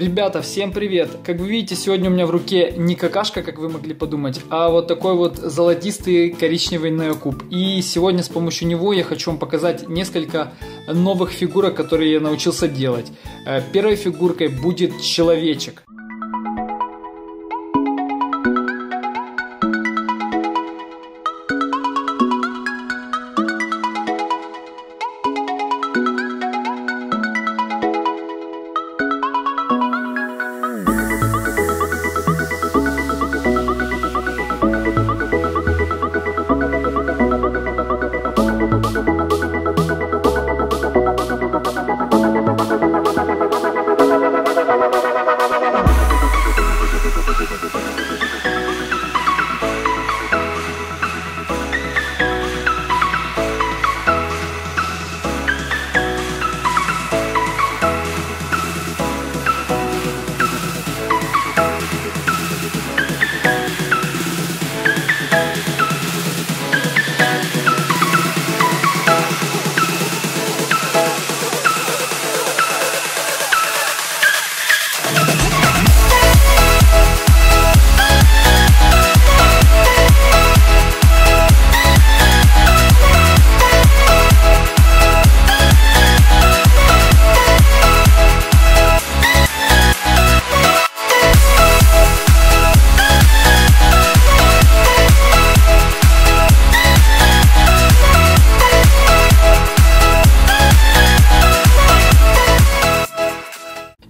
Ребята, всем привет! Как вы видите, сегодня у меня в руке не какашка, как вы могли подумать, а вот такой вот золотистый коричневый неокуб. И сегодня с помощью него я хочу вам показать несколько новых фигурок, которые я научился делать. Первой фигуркой будет человечек.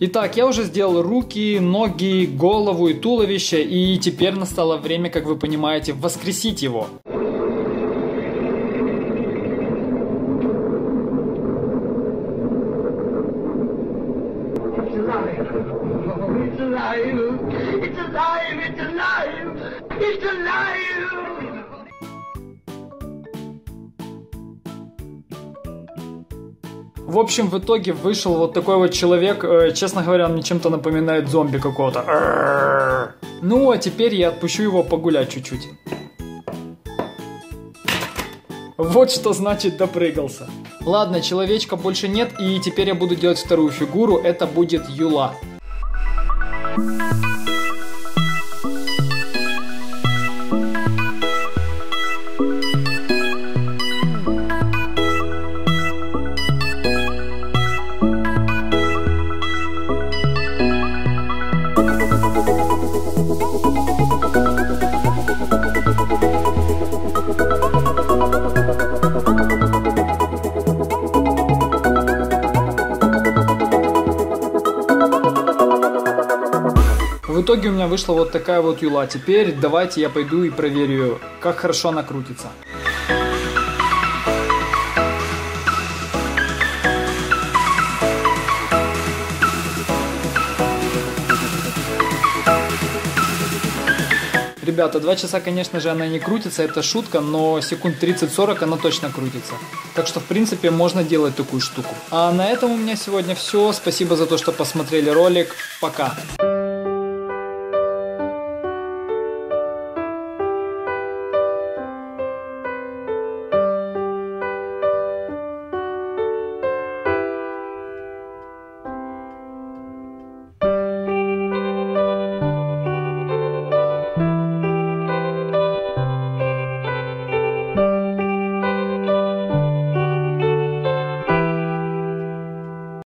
Итак, я уже сделал руки, ноги, голову и туловище, и теперь настало время, как вы понимаете, воскресить его. В общем, в итоге вышел вот такой вот человек, честно говоря, он мне чем-то напоминает зомби какого-то. Ну, а теперь я отпущу его погулять чуть-чуть. Вот что значит допрыгался. Ладно, человечка больше нет, и теперь я буду делать вторую фигуру, это будет юла. В итоге у меня вышла вот такая вот юла. Теперь давайте я пойду и проверю, как хорошо она крутится. Ребята, 2 часа, конечно же, она не крутится, это шутка, но секунд 30-40 она точно крутится. Так что, в принципе, можно делать такую штуку. А на этом у меня сегодня все. Спасибо за то, что посмотрели ролик. Пока!